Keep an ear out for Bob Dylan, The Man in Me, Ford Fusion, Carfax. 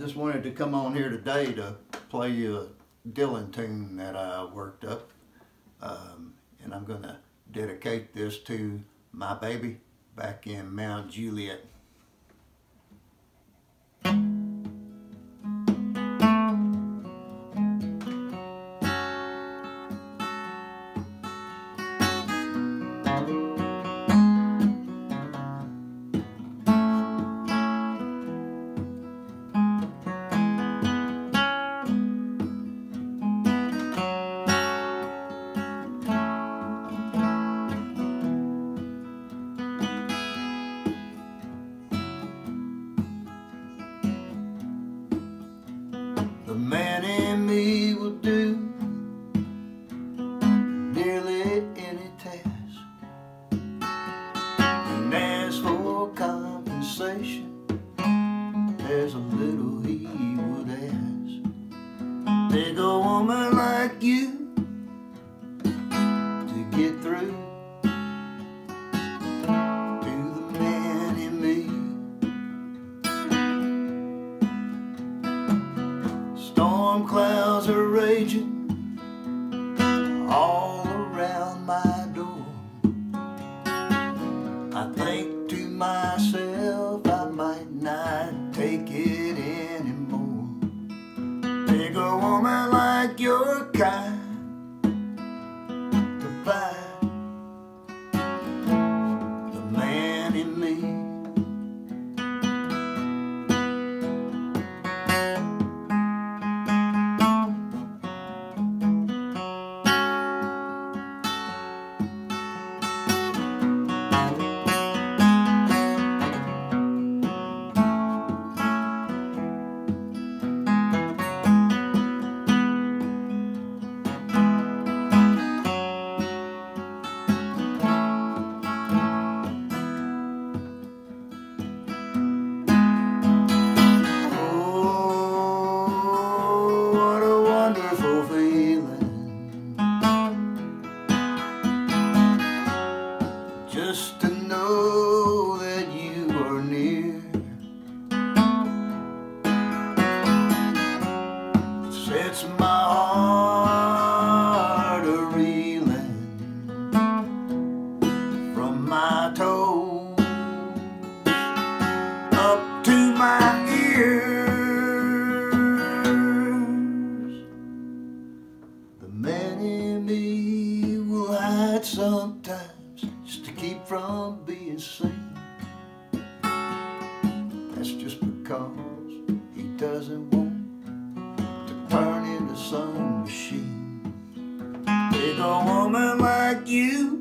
just wanted to come on here today to play you a Dylan tune that I worked up. And I'm going to dedicate this to my baby back in Mount Juliet. The man in me will do nearly any task, and as for compensation, there's a little he would ask. Take a woman like you to get through. Clouds are raging all around my door. I think to myself, I might not take it anymore. Take a woman like your kind to fight the man in me. Just to know that you are near, it sets my heart a reeling from my toes up to my ears. The man in me will hide sometimes, just to keep from being seen. That's just because he doesn't want to turn into some machine. Take a woman like you